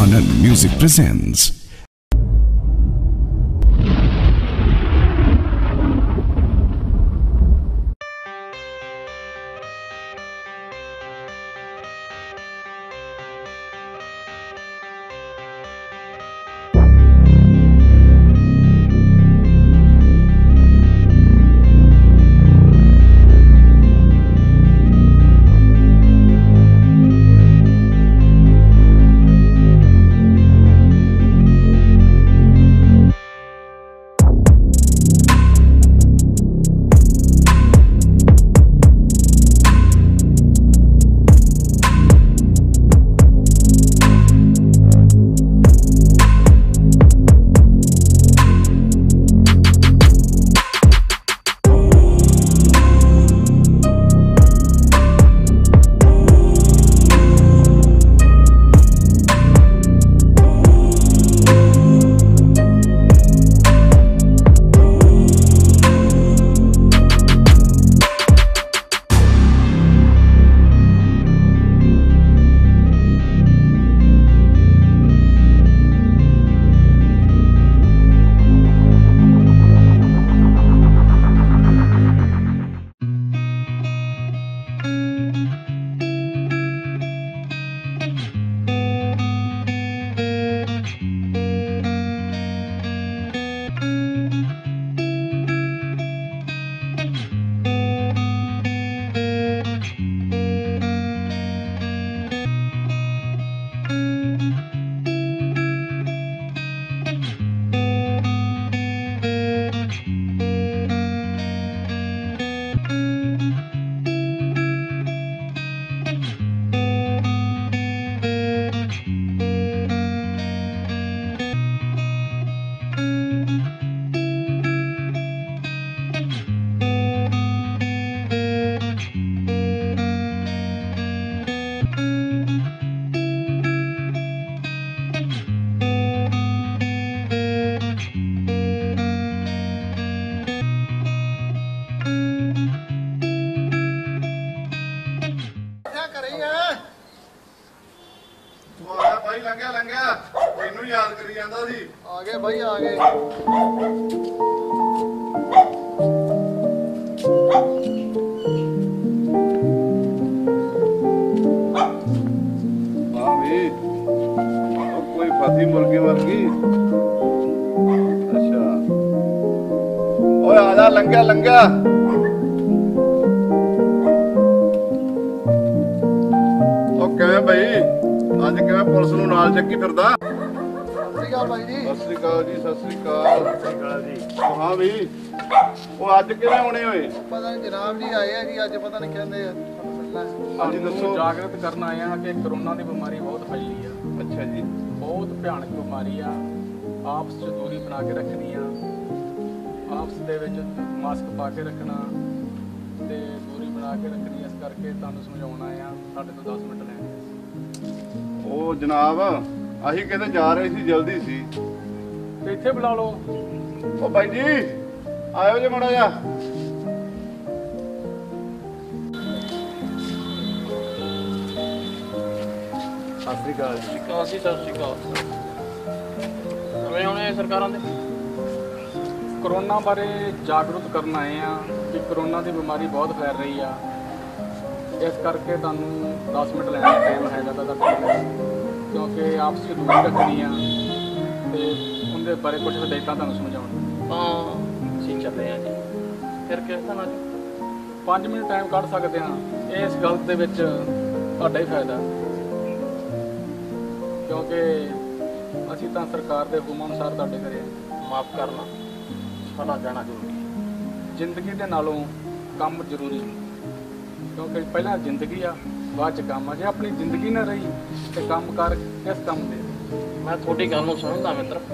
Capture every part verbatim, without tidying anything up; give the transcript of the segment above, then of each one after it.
आनंद music presents. जागृत करना आया कि कोरोना की बीमारी बहुत फैली है। अच्छा जी, बहुत भयानक बीमारी आ। आपस च दूरी बना के रखनी आ, आपस दे विच मास्क पा के रखना ते दूरी बना के रखनी। इस करके तुहानू समझाउणा आ, साढ़े तो दस मिनट लैणे। ओ जनाब असीं किते जा रहे सी, जल्दी सी। इत्थे बुला लो। ओ भाई जी आयो जी माड़ा जा। ਸਤਿ ਸ਼੍ਰੀ ਅਕਾਲ। ਅਸੀਂ ਹੁਣ ਸਰਕਾਰਾਂ ਦੇ ਕਰੋਨਾ ਬਾਰੇ ਜਾਗਰੂਕ ਕਰਨ ਆਏ ਹਾਂ ਕਿ ਕਰੋਨਾ ਦੀ ਬਿਮਾਰੀ ਬਹੁਤ ਫੈਲ ਰਹੀ ਆ। ਇਸ ਕਰਕੇ ਤੁਹਾਨੂੰ ਦਸ ਮਿੰਟ ਲੈਣ ਦਾ ਟਾਈਮ ਹੈਗਾ ਤਾਂ ਕਿਉਂਕਿ ਆਪਸੀ ਦੂਰੀ ਰੱਖਣੀ ਆ ਅਤੇ ਉਹਦੇ ਬਾਰੇ ਕੁਛ ਹਦਾਇਤਾਂ ਤੁਹਾਨੂੰ ਸਮਝਾਉਣ। ਹਾਂ ਅਸੀਂ ਚੱਲੇ ਹਾਂ ਜੀ। ਫਿਰ ਕਿਸ ਤਰ੍ਹਾਂ ਪੰਜ ਮਿੰਟ ਟਾਈਮ ਕੱਢ ਸਕਦੇ ਹਾਂ, ਇਸ ਗੱਲ ਦੇ ਵਿੱਚ ਤੁਹਾਡਾ ਹੀ ਫਾਇਦਾ। क्योंकि असी तो सरकार के हुक्म अनुसार तुहाडे घरे माफ करना साडा जाना जरूरी है। जिंदगी के नालों काम जरूरी है, क्योंकि पहला जिंदगी आ बाद काम। जे अपनी जिंदगी ना रही तो काम कर किस काम दे। मैं थोड़ी गल सुनदा मित्र,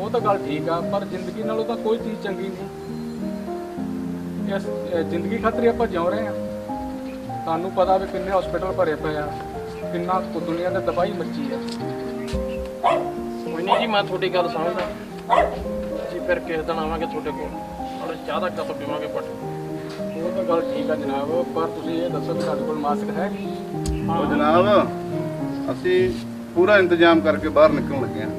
वो तो गल ठीक आ पर जिंदगी नालों तो कोई चीज़ चंगी नहीं। इस जिंदगी खातर ही आप ज्यों रहे हैं। तुहानू पता भी किन्ने हॉस्पिटल भरे पे आ, किन्ना दुनिया में तबाही मची है। कोई नहीं जी, मैं थोड़ी गल समझदा जी। फिर किस दिन आवांगे थोड़े को चाह का कप पीवे पट। वो तो गल ठीक है जनाब, पर तुसीं ये दसो कि साडे कोल मास्क है? हाँ जनाब, असीं पूरा इंतजाम करके बाहर निकल लगे हैं।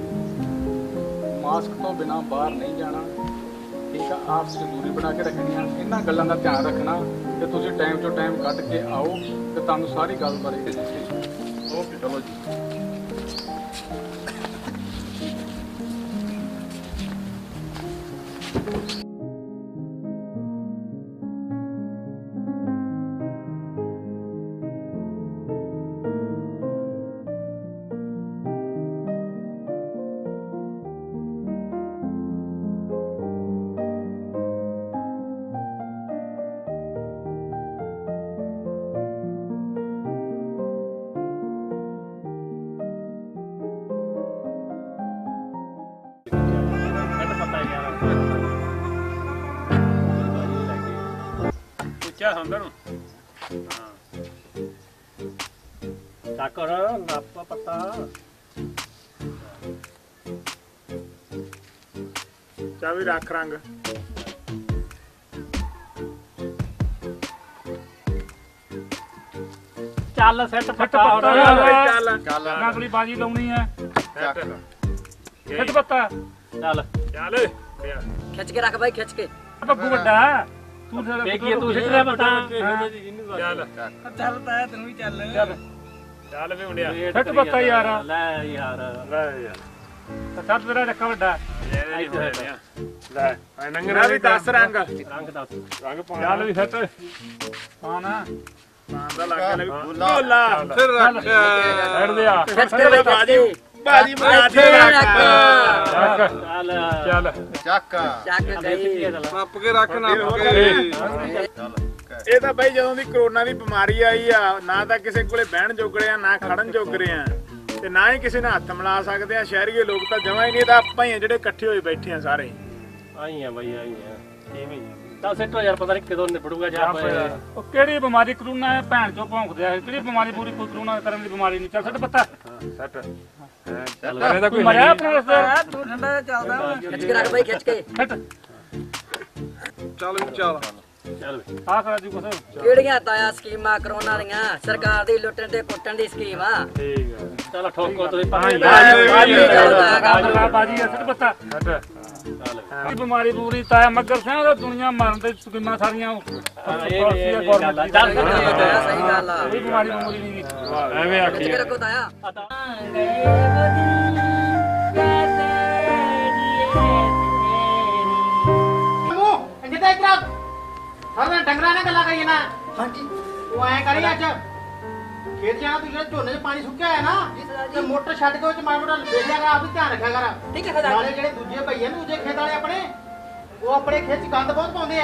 मास्क तो बिना बाहर नहीं जाना, ठीक है, आपसे दूरी बना के रखनी है। इन्हां गल्लां दा ध्यान रखना कि तुसीं टाइम टू टाइम कट के आओ तो तुहानूं सारी गल बारे। ओके चलो जी। पता चावी रख रंग चल सेट पत्ता नकली बाजी लाउनी है सेट पत्ता चल चल खिंच के रख भाई खिंच के बब्बू बड़ा तू तू सिट रहा पत्ता चल चल ताया तू भी चल चल ਚੱਲ ਵੇ ਮੁੰਡਿਆ ਛੱਟ ਬੱਤਾ ਯਾਰ ਲੈ ਯਾਰ ਲੈ ਯਾਰ ਛੱਟ ਤੇਰਾ ਰੱਖਾ ਵੱਡਾ ਲੈ ਐ ਨੰਗਰਾ ਵੀ ਦੱਸ ਰੰਗ ਰੰਗ ਦੱਸ ਰੰਗ ਪਾਉਣਾ ਚੱਲ ਵੀ ਛੱਟ ਪਾਣਾ ਪਾਣ ਦਾ ਲੱਗ ਲੈ ਭੁੱਲਾ ਫਿਰ ਰੱਖ ਛੱਡ ਦੇ ਆ ਛੱਡ ਬਾਜੀ ਬਾਜੀ ਮਰਾ ਦੇ ਰੱਖ ਚੱਲ ਚੱਲ ਚੱਕ ਚੱਕ ਗਈ ਪੱਪ ਕੇ ਰੱਖ ਨਾ ਚੱਲ ਇਹ ਤਾਂ ਬਾਈ ਜਦੋਂ ਦੀ ਕਰੋਨਾ ਦੀ ਬਿਮਾਰੀ ਆਈ ਆ ਨਾ ਤਾਂ ਕਿਸੇ ਕੋਲੇ ਬਹਿਣ ਜੋਗੜੇ ਆ ਨਾ ਖੜਨ ਜੋਗੜੇ ਆ ਤੇ ਨਾ ਹੀ ਕਿਸੇ ਨਾਲ ਹੱਥ ਮਿਲਾ ਸਕਦੇ ਆ। ਸ਼ਹਿਰੀਏ ਲੋਕ ਤਾਂ ਜਮਾਂ ਹੀ ਨਹੀਂ, ਤਾਂ ਆਪਾਂ ਹੀ ਆ ਜਿਹੜੇ ਇਕੱਠੇ ਹੋਏ ਬੈਠੇ ਆ ਸਾਰੇ ਆਈ ਆ ਬਾਈ ਆਈ ਆ ਐਵੇਂ ਤਾਂ ਸੈਟੋ ਯਾਰ ਪਤਾ ਨਹੀਂ ਕਿਦੋਂ ਨਿਬੜੂਗਾ ਜਾ ਉਹ ਕਿਹੜੀ ਬਿਮਾਰੀ ਕਰੋਨਾ ਹੈ ਭੈਣ ਚੋ ਭੌਂਕਦੇ ਆ ਕਿਹੜੀ ਬਿਮਾਰੀ ਪੂਰੀ ਕੋਈ ਕਰੋਨਾ ਕਰਨ ਦੀ ਬਿਮਾਰੀ ਨਹੀਂ। ਚੱਲ ਸੱਟ ਪੱਤਾ ਸੱਟ ਚੱਲ ਇਹਦਾ ਕੋਈ ਮਰਿਆ ਆਪਣਾ ਸਰ ਤੂੰ ਠੰਡਾ ਚੱਲਦਾ ਖਿੱਚ ਕੇ ਰੱਖ ਬਾਈ ਖਿੱਚ ਕੇ ਸੱਟ ਚੱਲ ਵੀ ਚੱਲ ਚੱਲ ਵੇ ਆ ਕਰਾਜੂ ਕੋਸਾ ਕਿਹੜੀਆਂ ਤਾਇਆ ਸਕੀਮਾਂ ਕਰੋਨਾ ਦੀਆਂ ਸਰਕਾਰ ਦੀ ਲੁੱਟਣ ਤੇ ਕੁੱਟਣ ਦੀ ਸਕੀਮ ਆ। ਠੀਕ ਆ ਚਲ ਠੋਕੋ ਤੁਸੀਂ ਪਾਣੀ ਬਾਜੀ ਬਾਜੀ ਸੱਟ ਪੱਤਾ ਸੱਟ ਚੱਲ ਇਹ ਬਿਮਾਰੀ ਪੂਰੀ ਤਾਇਆ ਮੱਗਰ ਸਿੰਘ ਦਾ ਦੁਨੀਆ ਮਰਨ ਤੇ ਸਕੀਮਾਂ ਸਾਰੀਆਂ ਇਹ ਗੌਰਮੈਂਟ ਚੱਲ ਸਹੀ ਗੱਲ ਆ ਇਹ ਬਿਮਾਰੀ ਬਿਮਾਰੀ ਨਹੀਂ ਐਵੇਂ ਆਖੀ ਆ ਰੱਖੋ ਤਾਇਆ ਉਹ ਜਿੱਦਾਂ ਇੱਕ ਰਾਤ ਹਰਨਾ ਡੰਗਰਾਂ ਨਾਲ ਗੱਲਾਂ ਕਰੀਏ ਨਾ। ਹਾਂਜੀ ਉਹ ਐ ਕਰੀ ਅੱਜ ਖੇਤ ਜਾਣਾ ਤੂੰ ਜਿਹੜਾ ਝੋਨੇ 'ਚ ਪਾਣੀ ਸੁੱਕਿਆ ਹੈ ਨਾ ਤੇ ਮੋਟਰ ਛੱਡ ਕੇ ਉਹ 'ਚ ਮਾੜਾ-ਮੋਟਾ ਵੇਲਿਆ ਕਰ ਆਪ ਵੀ ਧਿਆਨ ਰੱਖਿਆ ਕਰ। ਠੀਕ ਹੈ ਸਰਦਾਰ ਨਾਲੇ ਜਿਹੜੇ ਦੂਜੇ ਭਈਏ ਨੇ ਦੂਜੇ ਖੇਤ ਵਾਲੇ ਆਪਣੇ ਉਹ ਆਪਣੇ ਖੇਤ 'ਚ ਗੰਦ ਬਹੁਤ ਪਾਉਂਦੇ ਆ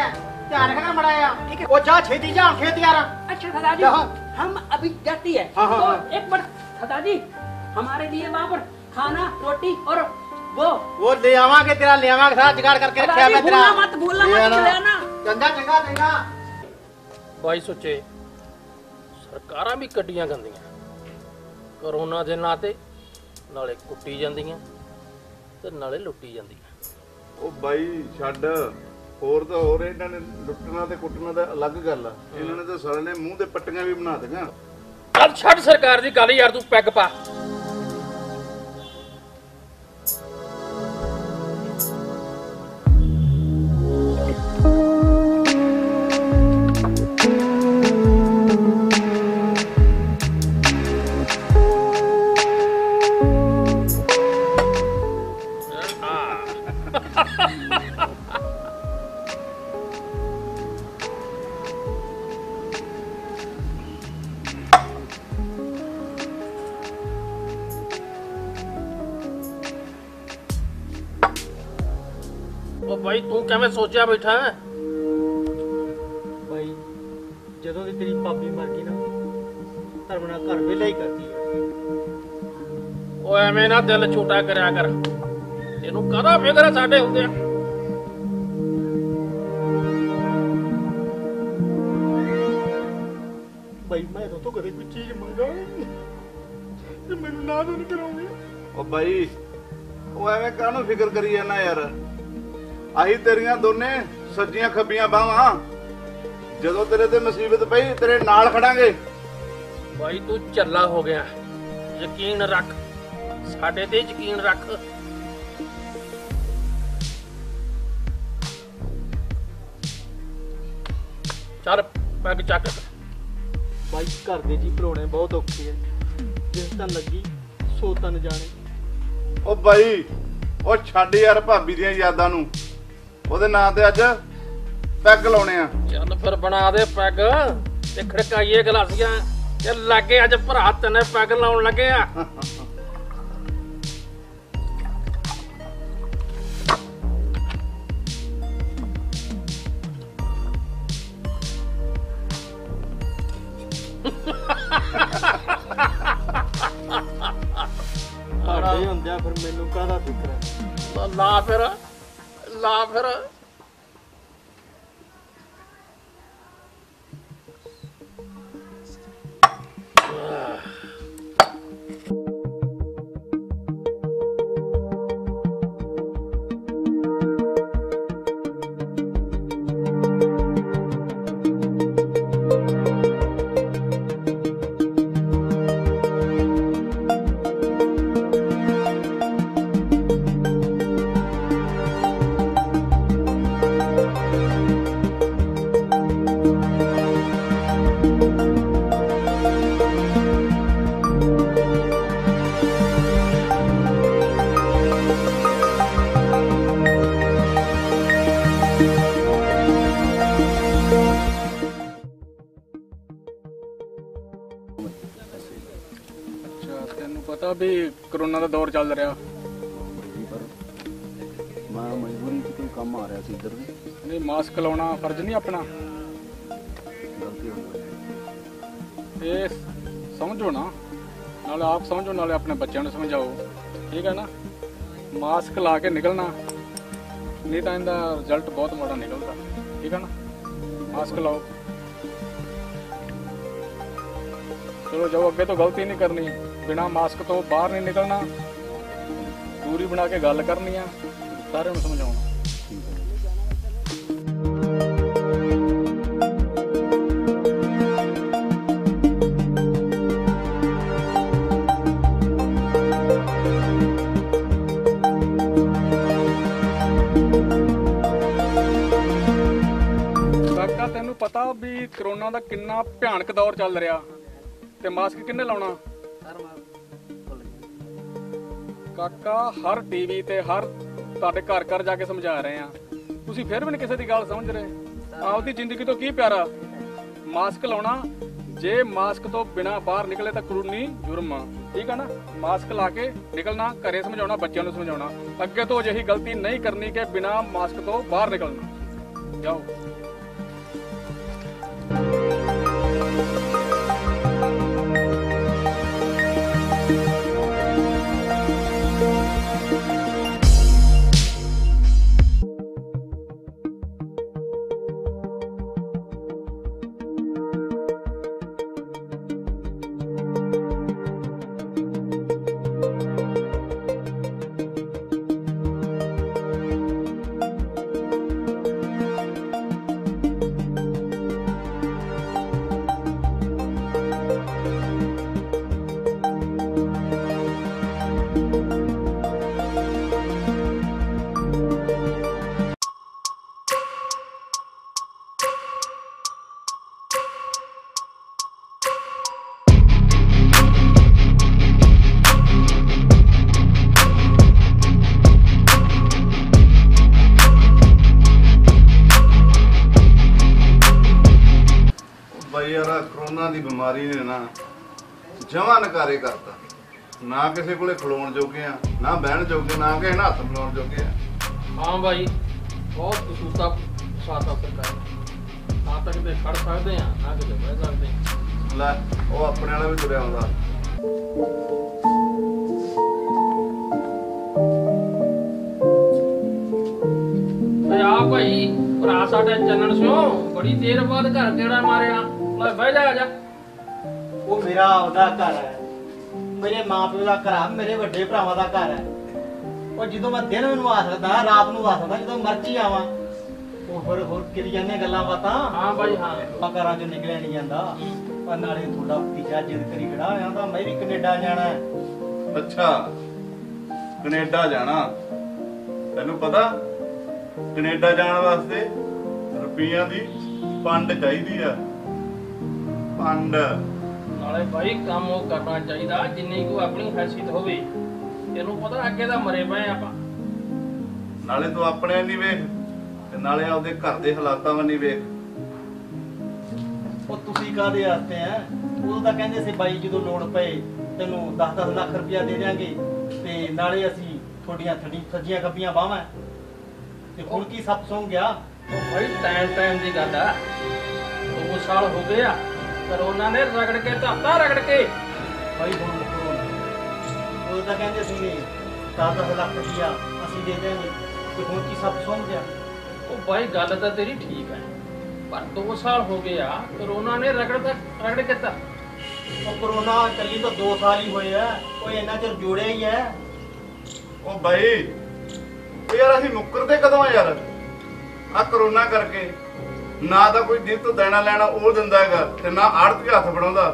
ਧਿਆਨ ਰੱਖਣਾ ਮੜਾ ਆ। ਠੀਕ ਹੈ ਉਹ ਜਾ ਛੇਤੀ ਜਾ ਖੇਤ ਯਾਰ। ਅੱਛਾ ਸਰਦਾਰ ਜੀ ਹਮ ਅਭੀ ਜਾਤੀ ਹੈ तो एक बार सरदार जी हमारे लिए वहाँ पर खाना रोटी और वो वो ले आवांगे तेरा ले आवांगे सारा जुगाड़ करके रखा है मैं तेरा मत भूलना मत लेना ਚੰਗਾ ਚੰਗਾ ਦੇਗਾ ਕੋਈ ਸੋਚੇ ਸਰਕਾਰਾਂ ਵੀ ਕੱਢੀਆਂ ਗੰਦੀਆਂ ਕਰੋਨਾ ਦੇ ਨਾਂ ਤੇ ਨਾਲੇ ਕੁੱਟੀ ਜਾਂਦੀਆਂ ਤੇ ਨਾਲੇ ਲੁੱਟੀ ਜਾਂਦੀਆਂ। ਉਹ ਬਾਈ ਛੱਡ ਹੋਰ ਤਾਂ ਹੋਰ ਇਹਨਾਂ ਨੇ ਲੁੱਟਣਾ ਤੇ ਕੁੱਟਣਾ ਦਾ ਅਲੱਗ ਗੱਲ ਆ ਇਹਨਾਂ ਨੇ ਤਾਂ ਸਾਰਿਆਂ ਨੇ ਮੂੰਹ ਤੇ ਪੱਟੀਆਂ ਵੀ ਬਣਾ ਦਿੱਤੀਆਂ। ਕੱਲ ਛੱਡ ਸਰਕਾਰ ਦੀ ਗੱਲ ਯਾਰ ਤੂੰ ਪੈਗ ਪਾ मैं सोचा बैठा है भाई जदों दी तेरी भाभी मर गई ना धर्मना घर वेला ही करती है। ओ एवें ना दिल छोटा करया कर तेनू कदा फिकर साडे हुंदे आ। भाई मैं तो तो कदे कोई चीज मंगा ते मैनू ना दन कराउंगी। ओ भाई ओ एवें काहनू फिकर करी जाना यार ਆਹੀ ਤੇਰੀਆਂ ਦੋਨੇ ਸੱਜੀਆਂ ਖੱਬੀਆਂ ਬਾਹਾਂ ਜਦੋਂ ਤੇਰੇ ਤੇ ਮੁਸੀਬਤ ਪਈ ਤੇਰੇ ਨਾਲ ਖੜਾਂਗੇ। ਬਾਈ ਤੂੰ ਚੱਲਾ ਹੋ ਗਿਆ ਯਕੀਨ ਰੱਖ साडे ते यकीन रख। चल पैग चक भाई घर दे जी भरोने बहुत औखे है, जिस तन लगी सो तन जाने। ओ भाई ओ छड्ड यार भाभी दी यादां नूं, ओहदे नां ते अज पैग लाउने आ। चल फिर बना दे पैग ते खड़काइए गलासियां ते लागे अज भरा तने पैग लाउण लगे आ। फिर मेनू कहदा फिक्र है ला फिर ला फिर कोरोना का दौर चल रहा पर मैं मजबूरी से कोई काम आ रहा इधर नहीं। मास्क लाना फर्ज नहीं अपना, ये समझो ना, नाले आप समझो नाले अपने बच्चों को समझाओ, ठीक है ना। मास्क ला के निकलना, नहीं तो इनका रिजल्ट बहुत माड़ा निकलता, ठीक है ना। मास्क लाओ, चलो जाओ अगे तो गलती नहीं करनी, बिना मास्क तो बाहर नहीं निकलना, दूरी बना के गल करनी है, सारे नूं समझाउणा। काका तैनूं पता भी कोरोना दा कितना भयानक दौर चल रहा ते मास्क किन्ने लाउणा। काका हर टीवी ते हर तुहाडे घर घर जाके समझा रहे हैं, तुसीं फिर भी नहीं किसी की गल समझ रहे। आपदी जिंदगी तो की प्यारा, मास्क लाउणा। जे मास्क तो बिना बाहर निकले तो कानूनी जुर्म आ, ठीक है ना। मास्क ला के निकलना, घरे समझाउणा, बच्चों नूं समझाउणा, अगे तो अजिही गलती नहीं करनी कि बिना मास्क तो बाहर निकलना। जाओ बीमारी ने ना जमा नकारे करता, ना किसी को खिलाने जोगे आ, ना बहन जोगे, ना किसी ने हथ मिलाने जोगे आ। हाँ भाई बहुत कसूता फसाता सरकार, ना तक तो खड़ सकते हैं ना कि बह सकते हैं। ला वो अपने वाला भी तुरिया आउंदा। भाई भरा साडा चनन सिंह बड़ी देर बाद घर गेड़ा मारिया, मैं बह जा जा। वो मेरा अपना घर है, मेरे माँ प्यो का घर है, मेरे वड्डे भरावां का घर है, और जो मैं दिन में आ सकता रात में आ सकता, जो मर्जी आवा। और होर करी जाने गल्लां बातां। हाँ भाई हाँ, मैं घरां चों निकलिया नहीं जांदा, पर नाले थोड़ा भतीजा जिद करी खड़ा होया, मैं भी कनेडा जाना है। अच्छा कनेडा जाना। तेनू पता कनेडा जाने वास्ते रुपया की पंड चाहिए है। पंड नाले भाई काम वो करना चाहिए जिन्नी को अपनी हैसियत होवे। तेनू पता अगे दा मरे पए आपां। नाले तू अपने नहीं वेख ते नाले आपदे घर दे हालातां वा नहीं वेख। ओ तुसीं काहदे आस्ते हैं? उदों तां कहंदे सी बाई जदों लोड़ पए तेनू दस दस लाख रुपया दे देंगे ते नाले असीं थोड़ियां थड़ी सज्जियां कब्बियां बावां ते हुण की सब सौं गया। तो भाई टाइम टाइम दी गल है। दो साल हो गया करोना ने रगड़ के धरता रगड़ के भाई हुण उदों तां कहंदे सी दस दस लाख रुपया असीं दे देंगे ते हुण की सब सौं गया। ओ भाई गल तां तेरी ठीक है पर दो साल हो गया करोना ने रगड़ रगड़ के धरता। कोरोना चली तो दो साल ही हुए है कोई इन्ना चर जुड़े ही है। ओ भाई यार असीं मुकरदे कदों यार आ कोरोना करके ना तो कोई दिन तो देना लैना ओ दिंदा हैगा ते ना आड़ती हत्थ फड़ाउंदा।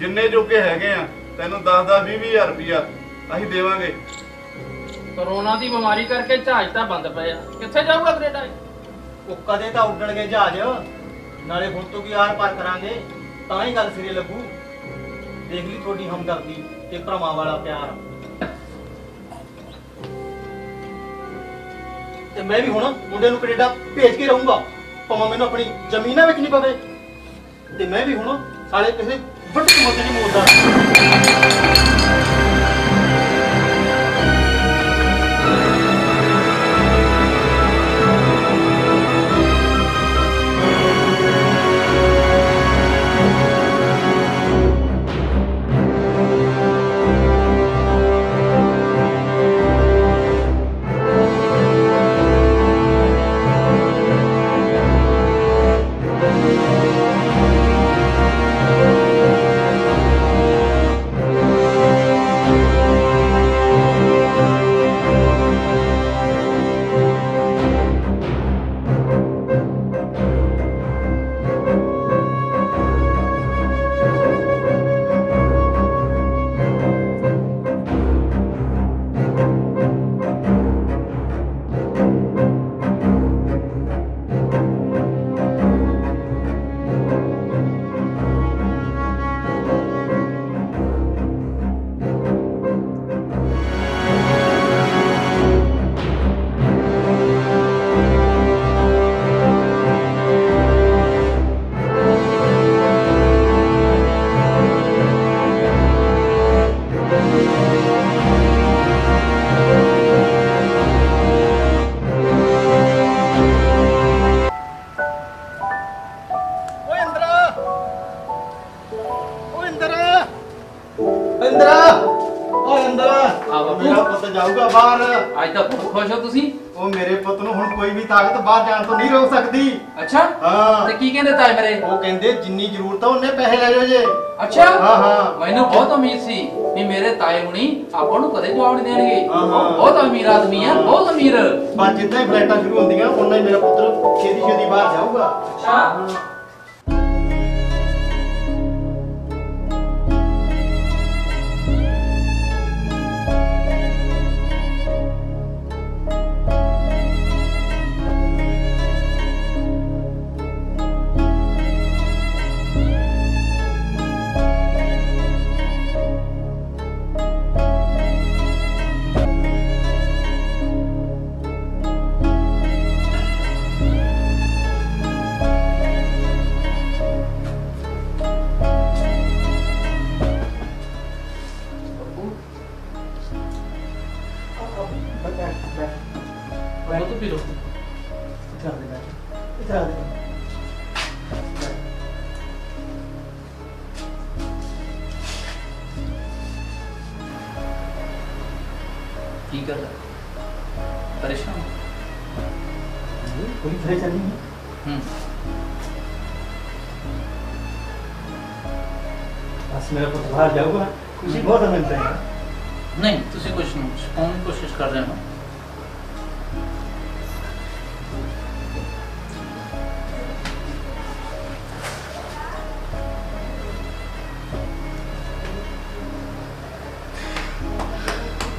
जिन्ने जोगे हैगे आ तैनूं दस दस बीह बीह हज़ार रुपया असीं देवांगे। कोरोना दी बीमारी करके जहाज तां बंद पए आ कित्थे जाऊगा कनेडा। ओ कदे तां उड्डणगे जहाज नाले हुण तों की आर पार करांगे तां ही गल सिरे लगू। देख ली थोड़ी हमदर्दी ते भरावां वाला प्यार ते मैं भी हुण मुंडे नूं कनेडा भेज के रहूंगा भावें मैनूं अपनी जमीन वेचनी पवे ते मैं भी हुण साले किसे वड्डी मौत नहीं मोलदा।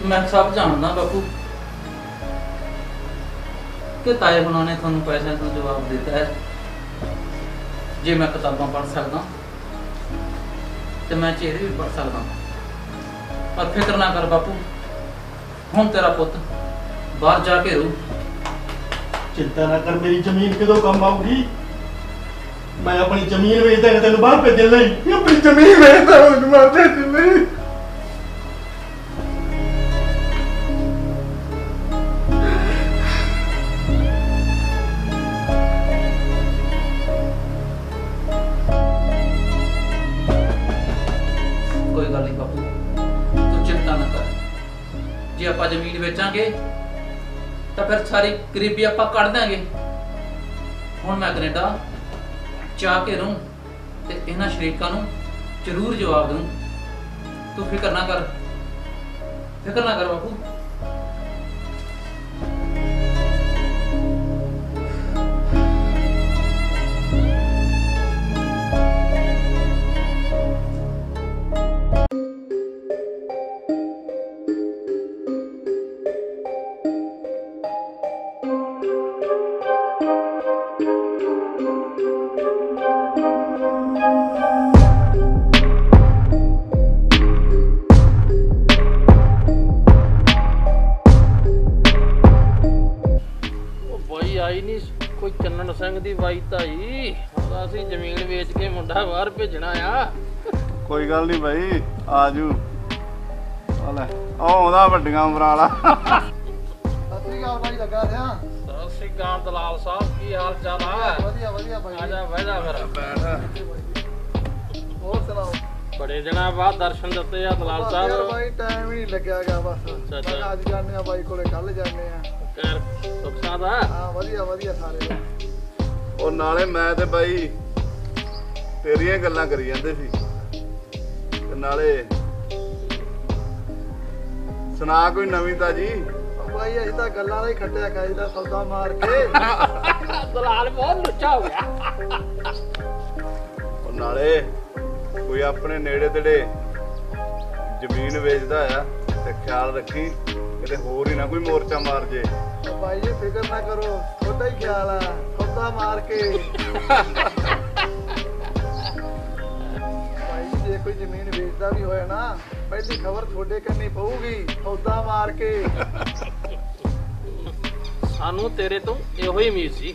मैं सब जानता बापू कि ताए हुणा ने थानू पैसा का जवाब दिता है। जे मैं किताबां पढ़ सकदा तो मैं चेहरे भी पढ़ सकदा, पर फिक्र ना कर बापू, हुण तेरा पुत बाहर जाके रू। चिंता ना कर, मेरी जमीन कदों कम आऊगी। मैं अपनी जमीन बेच देना, तेन बाहर भेजन नहीं, अपनी जमीन बेच देना। जमीन बेचांगे तो फिर सारी गरीबी आप कड़ देंगे। हुण मैं कनेडा जा के रहूं ते इन्हां शरीकां नूं जरूर जवाब दूं। तू फिक्र ना कर, फिक्र ना कर बापू। जमीन बेच के मुंडा बाहर भेजना आ। कोई गल नहीं भाई, आजू आला वड्डियां उमराला। सत श्री अकाल भाई। लगा दिया। सत श्री अकाल दलाल साहब, की हाल चाल है? बढ़िया बढ़िया भाई। आजा बैठा मेरा बैठ। और सुनाओ? बड़े दिनों बाद दर्शन दिते आ दलाल साहब। भाई टाइम ही नहीं लगेगा, बस आज जाने आ भाई कोले, कल जाने आ। खैर सुख साथ है? हां बढ़िया बढ़िया सारे। और नाले मैं ते भाई तेरिया गल्लां करी जांदे सी, ते नाले सुना कोई नवीं ताजी। भाई अज तां गल्लां दा ही खट्टिया खाई दा सौदा मार के दलाल बहुत लुच्चा हो गया। और नाले कोई अपने नेड़े तेड़े जमीन बेचदा आ ते ख्याल रखी किते होर ही ना कोई मोर्चा मार जे। भाई जी फिक्र ना करो, सौदा ही ख्याल आ, सौदा मार के। कोई जमीन बेचता भी होया ना, पहली खबर थोड़े करनी पऊगी, सौदा मार के। सानू तेरे तो यो ही उम्मीद सी,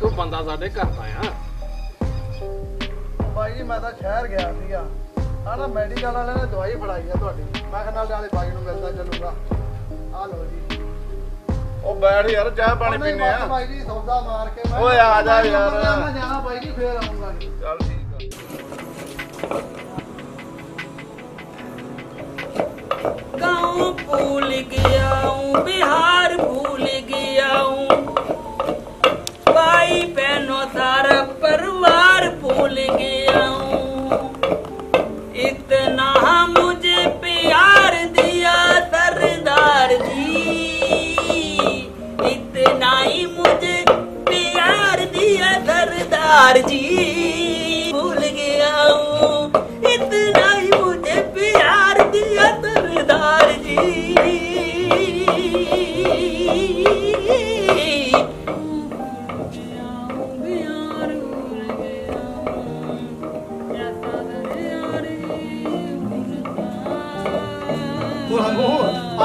तू बंदा साडे घर दा आ। भाई जी मैं तां शहर गया सीगा, आना मेडिकल वाले ने दवाई फड़ाई है तुहाडी, मैं कहना नाले भाई नूं मिलदा चलूंगा। आ लो जी। ओ बैठ यार, चाह पानी पीने आ। भाई जी सौदा मार के। ओए आ जा यार, मैं जाना भाई जी, फिर आऊंगा। चल ठीक है। गाँव भूल गया हूँ, बिहार भूल गया हूँ, भाई बहनों सारा परिवार भूल गया हूँ। इतना मुझे प्यार दिया सरदार जी, इतना ही मुझे प्यार दिया सरदार जी।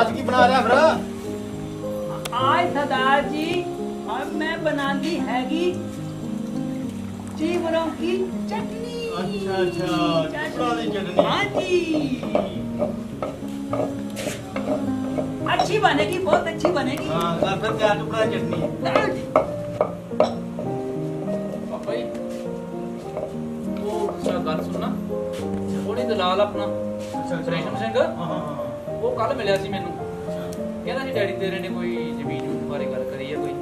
आज की बना रहा भरा? आज सरदार जी हम मैं बनानी हैगी चीवरों की चटनी। अच्छा अच्छा, चीवरों की चटनी। हाँ जी, अच्छी बनेगी, बहुत अच्छी बनेगी। हाँ घर पर तैयार टुकड़ा चटनी। पापा जी वो दूसरा गाल सुनना, थोड़ी दलाल अपना चंद्रशेखर सिंह। हाँ वो कल मिलिया सी मैनू, कहना सी डैडी तेरे ने कोई जमीन बारे गल करी है कोई।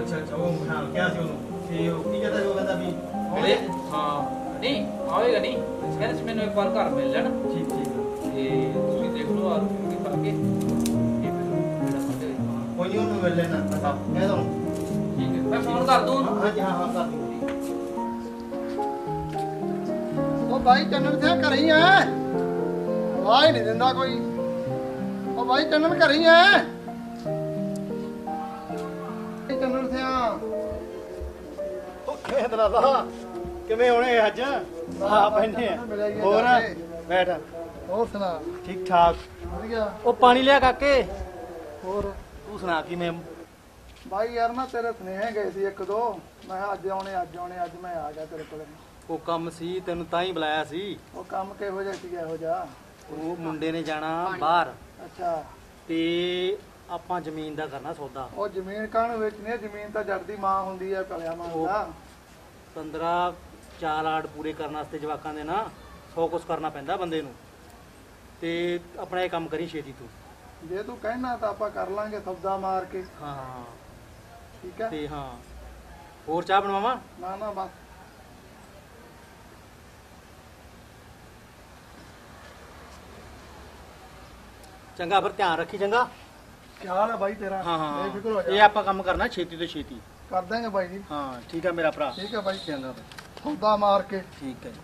अच्छा अच्छा, वो हां क्या सी उनु सी ओ की कहता जो कहता भी मिले। हां नहीं आवेगा नहीं, कहना सी मैनू एक बार घर मिल लेना। ठीक ठीक ए तुसी देख लो आ के ताके ये मेरा पते कोई उनु मिल लेना। अच्छा कह दो ठीक है, मैं फोन कर दूं। हां जी हां हां कर दूं। ओ भाई चैनल से कर ही है, भाई नहीं देंदा कोई। भाई चंदन कर ही है चंदन सिंह ओ खेदरा दा ਕਿਵੇਂ ਹੋਣੇ ਅੱਜ ਆ ਪੈਨੇ ਹੋਰ ਬੈਠ ਹੋਰ ਸੁਣਾ ਠੀਕ ਠਾਕ ਵਧੀਆ ਉਹ ਪਾਣੀ ਲਿਆ ਕਾਕੇ ਹੋਰ ਤੂੰ ਸੁਣਾ ਕਿਵੇਂ ਭਾਈ ਯਾਰ ਮੈਂ ਤੇਰੇ ਸੁਨੇਹੇ ਗਏ ਸੀ ਇੱਕ ਦੋ ਮੈਂ ਅੱਜ ਆਉਣੇ ਅੱਜ ਆਉਣੇ ਅੱਜ ਮੈਂ ਆ ਗਿਆ ਤੇਰੇ ਕੋਲ ਉਹ ਕੰਮ ਸੀ ਤੈਨੂੰ ਤਾਂ ਹੀ ਬੁਲਾਇਆ ਸੀ ਉਹ ਕੰਮ ਕਿਹੋ ਜਿਹਾ ਸੀ ਇਹੋ ਜਿਹਾ ਉਹ ਮੁੰਡੇ ਨੇ ਜਾਣਾ ਬਾਹਰ ਅੱਛਾ ਤੇ ਆਪਾਂ ਜ਼ਮੀਨ ਦਾ ਕਰਨਾ ਸੌਦਾ ਉਹ ਜ਼ਮੀਨ ਕਾਹਨੂੰ ਵੇਚਣੀ ਹੈ ਜ਼ਮੀਨ ਤਾਂ ਜੱਟ ਦੀ ਮਾਂ ਹੁੰਦੀ ਹੈ ਕਲਿਆ ਮਾਂ ਦਾ ਪੰਦਰਾਂ चार आठ पूरे करने जवाकों के ना सौ कुछ करना पैंदा बंदे नूं ते अपना ये काम करी छेती तू जे तू कहना तो आप कर लांगे सब्दा मार के हाँ हाँ ठीक है ते हाँ होर चाह बनवावा ना ना बस चंगा फिर ध्यान रखी चंगा ख्याल है भाई तेरा हाँ हाँ ये आप काम करना छेती तो छेती कर देंगे भाई जी हाँ ठीक है मेरा भरा ठीक है भाई चंगा खुदा मार के ठीक है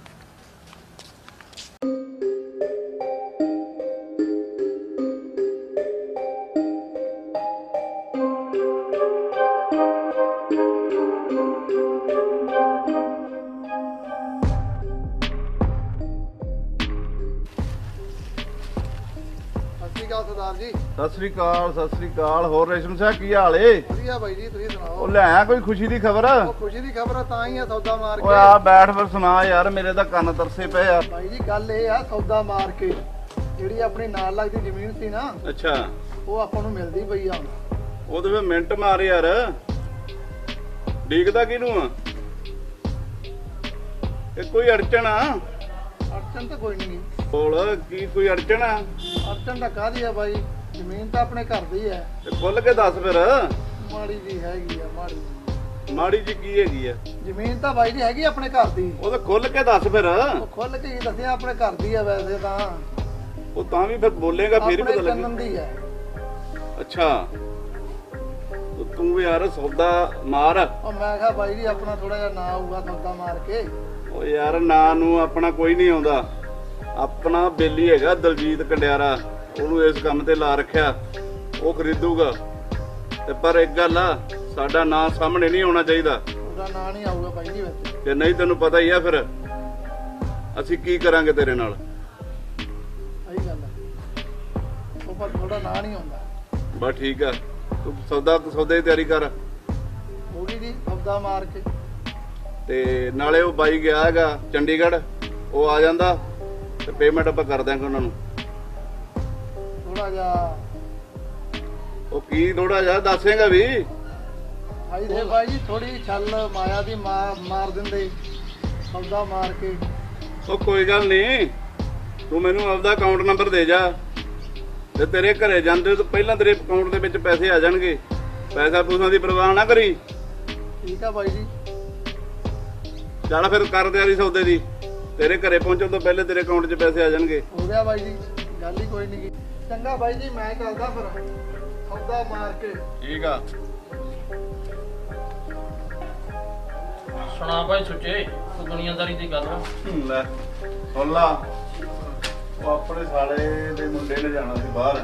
सत श्री अकाल सत श्री अकाल होर रेशम साहब की हाल है बढ़िया भाई जी तुसी सुनाओ ले आया कोई खुशी दी खबर खुशी दी खबर तां ही है सौदा मार के ओए आ बैठ फिर सुना यार मेरे दा कान तरसे पे यार भाई जी गल ए है सौदा मार के जेडी अपनी नाल लगदी जमीन सी ना अच्छा ओ आपां नु मिलदी पई आ ओ ते मिंट मार यार डीकदा किनू आ ए कोई अड़चण आ अड़चण तो कोई नहीं बोल की कोई अड़चण आ अड़चण दा कादी आ भाई ਜ਼ਮੀਨ ਤਾਂ ਆਪਣੇ ਘਰ ਦੀ ਹੈ ਤੇ ਖੁੱਲ ਕੇ ਦੱਸ ਫਿਰ ਮਾੜੀ ਜੀ ਹੈਗੀ ਆ ਮਾੜੀ ਮਾੜੀ ਜੀ ਕੀ ਹੈਗੀ ਆ ਜ਼ਮੀਨ ਤਾਂ ਬਾਈ ਦੀ ਹੈਗੀ ਆਪਣੇ ਘਰ ਦੀ ਉਹ ਤਾਂ ਖੁੱਲ ਕੇ ਦੱਸ ਫਿਰ ਉਹ ਖੁੱਲ ਕੇ ਹੀ ਦੱਸਿਆ ਆਪਣੇ ਘਰ ਦੀ ਆ ਵੈਸੇ ਤਾਂ ਉਹ ਤਾਂ ਵੀ ਫਿਰ ਬੋਲੇਗਾ ਫਿਰ ਵੀ ਪਤਾ ਲੱਗੇਗਾ ਅੱਛਾ ਤੂੰ ਵੀ ਯਾਰ ਸੌਦਾ ਮਾਰ ਉਹ ਮੈਂ ਕਿਹਾ ਬਾਈ ਜੀ ਆਪਣਾ ਥੋੜਾ ਜਿਹਾ ਨਾਂ ਆਊਗਾ ਸੌਦਾ ਮਾਰ ਕੇ ਉਹ ਯਾਰ ਨਾਂ ਨੂੰ ਆਪਣਾ ਕੋਈ ਨਹੀਂ ਆਉਂਦਾ ਆਪਣਾ ਬੇਲੀ ਹੈਗਾ ਦਲਜੀਤ ਕੰਡਿਆਰਾ ਉਹਨੂੰ ਇਸ ਕੰਮ ਤੇ ਲਾ ਰੱਖਿਆ ਉਹ ਖਰੀਦੂਗਾ ਤੇ ਪਰ ਇੱਕ ਗੱਲ ਆ ਸਾਡਾ ਨਾਂ ਸਾਹਮਣੇ ਨਹੀਂ ਆਉਣਾ ਚਾਹੀਦਾ ਉਹਦਾ ਨਾਂ ਨਹੀਂ ਆਊਗਾ ਭਾਈ ਜੀ ਵੈਸੇ ਤੇ ਨਹੀਂ ਤੈਨੂੰ ਪਤਾ ਹੀ ਆ ਫਿਰ ਅਸੀਂ ਕੀ ਕਰਾਂਗੇ ਤੇਰੇ ਨਾਲ ਸਹੀ ਗੱਲ ਆ ਉਹ ਪਰ ਥੋੜਾ ਨਾਂ ਨਹੀਂ ਆਉਂਦਾ ਬਸ ਠੀਕ ਆ ਤੂੰ ਸੌਦਾ ਸੌਦੇ ਦੀ ਤਿਆਰੀ ਕਰ ਹੋਗੀ ਜੀ ਸੌਦਾ ਮਾਰ ਕੇ ਤੇ ਨਾਲੇ ਉਹ ਬਾਈ ਗਿਆ ਹੈਗਾ ਚੰਡੀਗੜ੍ਹ ਉਹ ਆ ਜਾਂਦਾ ਤੇ ਪੇਮੈਂਟ ਆਪਾਂ ਕਰ ਦਾਂਗੇ ਉਹਨਾਂ ਨੂੰ थोड़ा जा ओ की थोड़ा जा दसेगा भी भाई दे भाई जी थोड़ी छल माया दी मार मार देंदे सौदा मार के ओ कोई गल नहीं तू मेनू अपना अकाउंट नंबर दे जा ते तेरे घरे जांदे तो पहला तेरे अकाउंट दे विच पैसे आ जाणगे पैसा पूसां दी परवाह ना करी ठीक है भाई जी चल फिर कर दे यारी सौदे दी तेरे घरे पहुंचण तो पहले तेरे अकाउंट च पैसे आ जाणगे हो गया भाई जी गल ही कोई नहीं चंगा भाई जी मैं चलता फिर सौदा मार के ठीक है सुना भाई सुचे तो दुनियादारी दी गल ले सुन ला वो अपने साले दे मुंडे ने जाना सी बाहर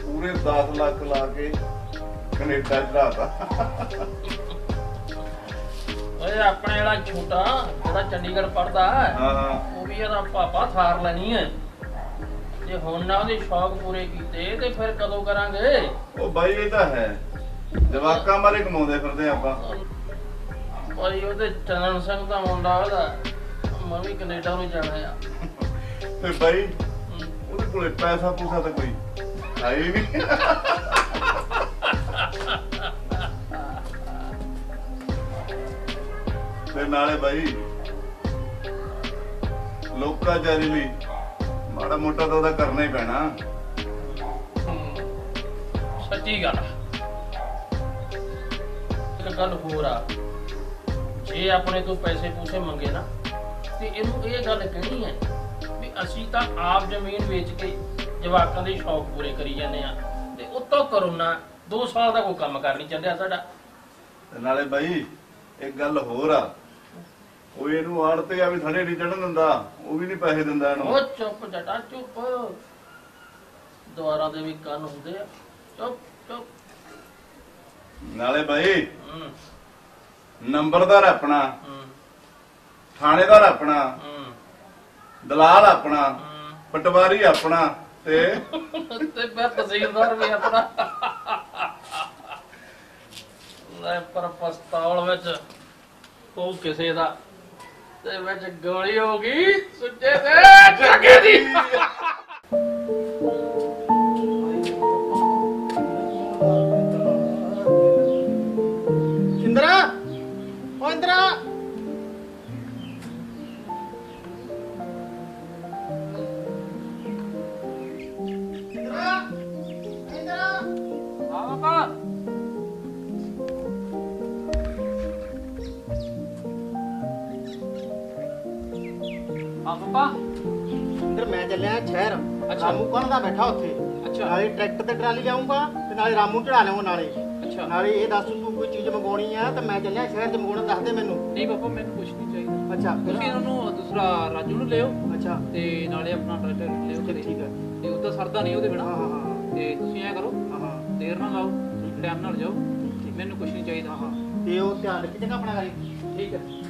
पूरे दस लाख ला के कनेडा चढ़ाता ओए अपने जेड़ा छोटा जेड़ा चंडीगढ़ पढ़दा हां वो भी यार पापा थार लेनी है ਜੇ ਹੁਣ ਨਾ ਉਹਦੇ ਸ਼ੌਕ ਪੂਰੇ ਕੀਤੇ ਤੇ ਫਿਰ ਕਦੋਂ ਕਰਾਂਗੇ ਉਹ ਬਾਈ ਇਹ ਤਾਂ ਹੈ ਜਵਾਕਾਂ ਮਾਰੇ ਕਮਾਉਂਦੇ ਫਿਰਦੇ ਆਪਾਂ ਭਾਈ ਉਹਦੇ ਚੰਨਣ ਸਿੰਘ ਦਾ ਮੁੰਡਾ ਉਹਦਾ ਮੈਂ ਵੀ ਕੈਨੇਡਾ ਨੂੰ ਜਾਣਾ ਆ ਤੇ ਬਾਈ ਉਹਦੇ ਕੋਲੇ ਪੈਸਾ ਪੂਸਾ ਤਾਂ ਕੋਈ ਆਈ ਨਹੀਂ ਤੇ ਨਾਲੇ ਬਾਈ ਲੋਕਾਂ ਜਾਰੀ ਲਈ ਮਾੜਾ ਮੋਟਾ ਤਾਂ ਉਹਦਾ ਕਰਨਾ ਹੀ ਪੈਣਾ ਸੱਚੀ ਗੱਲ ਇੱਕ ਗੱਲ ਹੋਰ ਆ ਜੇ ਆਪਣੇ ਤੋਂ ਪੈਸੇ ਪੂਸੇ ਮੰਗੇ ਨਾ ਤੇ ਇਹਨੂੰ ਇਹ ਗੱਲ ਕਹਿਣੀ ਹੈ ਵੀ ਅਸੀਂ ਤਾਂ ਆਪ ਜ਼ਮੀਨ ਵੇਚ ਕੇ ਜਵਾਕਾਂ ਦੇ ਸ਼ੌਕ ਪੂਰੇ ਕਰੀ ਜਾਂਦੇ ਆ ਤੇ ਉੱਤੋਂ ਕਰੋਨਾ ਦੋ ਸਾਲ ਦਾ ਕੋਈ ਕੰਮ ਕਰ ਨਹੀਂ ਚੱਲਿਆ ਸਾਡਾ ਨਾਲੇ ਬਾਈ ਇੱਕ ਗੱਲ ਹੋਰ ਆ ਉਹ ਇਹਨੂੰ ਆੜਤੇ ਆ ਵੀ ਥੜੇ ਨਹੀਂ ਚੜਨ ਦਿੰਦਾ ਉਹ ਵੀ ਨਹੀਂ ਪੈਸੇ ਦਿੰਦਾ ਇਹਨੂੰ ਉਹ ਚੁੱਪ ਜਟਾ ਚੁੱਪ ਦੁਆਰਾ ਦੇ ਵੀ ਕੰਨ ਹੁੰਦੇ ਆ। ਚੁੱਪ ਚੁੱਪ ਨਾਲੇ ਬਾਈ ਨੰਬਰਦਾਰ ਆਪਣਾ, ਥਾਣੇਦਾਰ ਆਪਣਾ, ਦਲਾਲ ਆਪਣਾ, ਪਟਵਾਰੀ ਆਪਣਾ ਤੇ ਤੇ ਮੈਂ ਤਹਿਸੀਲਦਾਰ ਵੀ ਆਪਣਾ। ਲੈ ਪਰ ਪਸਤੌਲ ਵਿੱਚ ਕੋ ਕਿਸੇ ਦਾ ਤੇ ਵਿੱਚ ਗੋਲੀ ਹੋ ਗਈ ਸੁੱਜੇ ਦੇ ਜੱਗੇ ਦੀ। ਇੰਦਰਾ ਓ ਇੰਦਰਾ ਸਰਦਾ ਨੀ ਓਹਦੇ ਬਿਨਾਂ। ਤੇ ਤੁਸੀਂ ਐ ਕਰੋ ਦੇਰ ਨਾ ਲਾਓ, ਟਾਈਮ ਨਾਲ ਜਾਓ, ਮੈਨੂੰ ਕੁਛ ਨੀ ਚਾਹੀਦਾ। ਹਾਂ ਤੇ ਉਹ ਧਿਆਨ ਰੱਖੀ ਚੰਗਾ ਆਪਣਾ। ਠੀਕ ਹੈ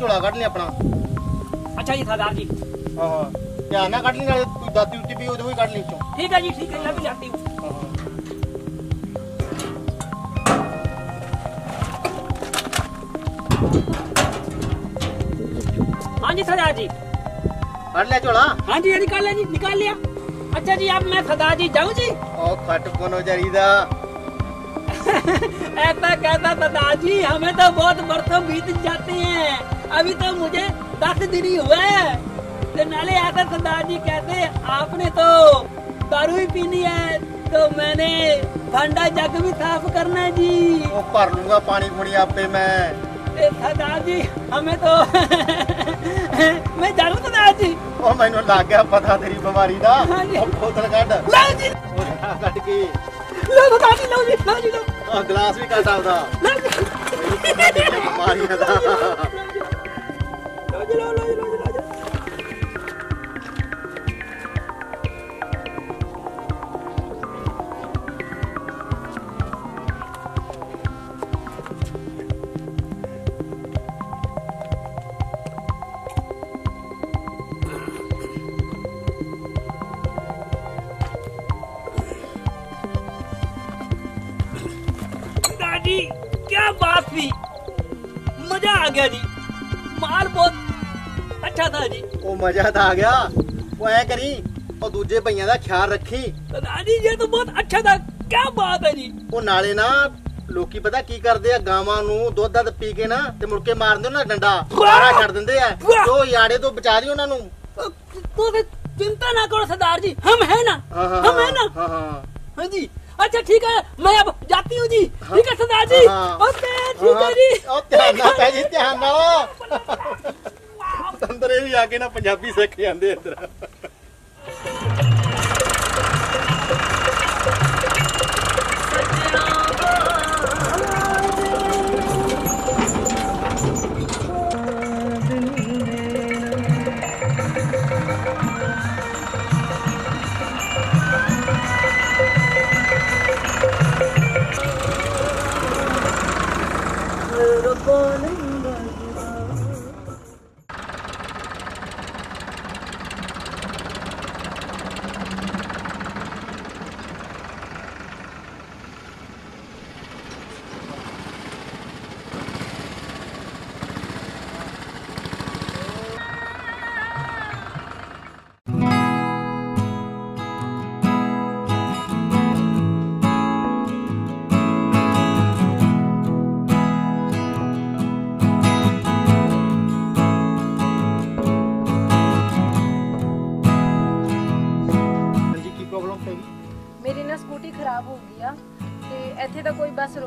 ਝੋਲਾ ਕੱਢ ਲਿਆ ਆਪਣਾ। ਅੱਛਾ ਜੀ ਸਰਦਾਰ ਜੀ। ਹਾਂ ਹਾਂ ਧਿਆਨ ਨਾਲ ਕੱਢ ਲਈ, ਨਾਲੇ ਕੋਈ ਦਾਤੀ ਉੱਤੀ ਵੀ ਉਹਦੇ ਕੋਈ ਕੱਢ ਲਈ ਚੋਂ। ਠੀਕ ਹੈ ਜੀ ਠੀਕ ਹੈ, ਮੈਂ ਵੀ ਲਾਤੀ ਹੂੰ। हाँ जी सरदार जी ਕੱਢ ਲਿਆ ਝੋਲਾ। हाँ जी निकाल लिया जी, निकाल लिया। अच्छा जी अब मैं सरदार जी जाऊँ जी। ओ खट कौन हो जारीदा ऐसा कहता सरदार जी, हमें तो बहुत बरसों बीत जाते हैं, अभी तो मुझे दस दिन ही हुए। तो नाले आता सरदार जी कहते आपने तो दारू ही पीनी है, तो मैंने ठंडा जग भी साफ करना है जी। वो भर लूंगा पानी पुनी आपे मैं। सरदार जी हमें तो मैं जानू सरदार जी। ओ मैनू लग गया पता तेरी बीमारी दा। हाँ जी बोतल कट लो जी, बोतल कट के लो सरदार जी, लो जी लो जी लो। हां गिलास भी कट आउदा बीमारी दा। क्या बात थी, मजा आ गया जी, माल बहुत अच्छा था जी। ओ मजा तो आ गया। वो ऐ करी और दूजे भैया का ख्याल रखी। दादी ये तो बहुत अच्छा था, क्या बात है जी। वो नाले ना लोकी पता की करते गावां नू दुध दध पी के ना ते मुड़के मारदे ना डंडा छड़ दिंदे आ। तो याड़े तो बचा दी उन्हां नू। तो चिंता ना करो सरदार जी, हम है ना, हम है ना। हां जी अच्छा ठीक है, मैं अब जाती हूँ जी। ठीक है सरदार जी, ओके ठीक है जी। ध्यान ना पै जी, ध्यान ना। अंदर भी आके ना पंजाबी सिख जाते अंदर।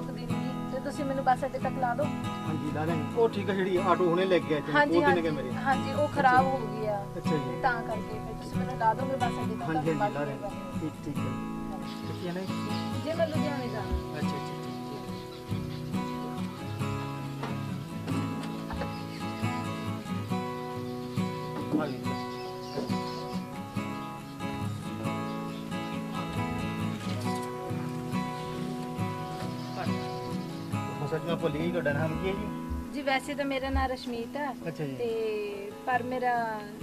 रोक देनी ते ਤੁਸੀਂ ਮੈਨੂੰ ਬਸ ਅੱਡੇ ਤੱਕ ਲਾ ਦਿਓ। ਹਾਂਜੀ ਲਾ ਲਾਂਗੇ। ਉਹ ਠੀਕ ਹੈ ਜਿਹੜੀ ਆਟੋ ਹੁਣੇ ਲੈ ਕੇ ਆਏ ਤੇ ਉਹ ਦਿਨ ਕੇ ਮੇਰੇ। ਹਾਂਜੀ ਉਹ ਖਰਾਬ ਹੋ ਗਈ ਆ। ਅੱਛਾ ਜੀ। ਤਾਂ ਕਰਕੇ ਫਿਰ ਤੁਸੀਂ ਮੈਨੂੰ ਲਾ ਦੋਗੇ ਬਸ ਅੱਡੇ ਤੱਕ। ਹਾਂਜੀ ਲਾ ਲਾਂਗੇ। ਠੀਕ ਠੀਕ ਹੈ। ਕਿੱਥੇ ਜਾਣਾ ਹੈ? ਜੇ ਮੈਂ ਲੁਧਿਆਣੇ ਜਾਣਾ। ਅੱਛਾ ਅੱਛਾ। ਹਾਂਜੀ। मैं भूल गई ਤੁਹਾਡਾ ਨਾਮ ਕੀ ਹੈ ਜੀ? ਜੀ ਵੈਸੇ ਤਾਂ ਮੇਰਾ ਨਾਮ ਰਸ਼ਮੀਤ ਆ। ਅੱਛਾ ਜੀ। ਤੇ ਪਰ ਮੇਰਾ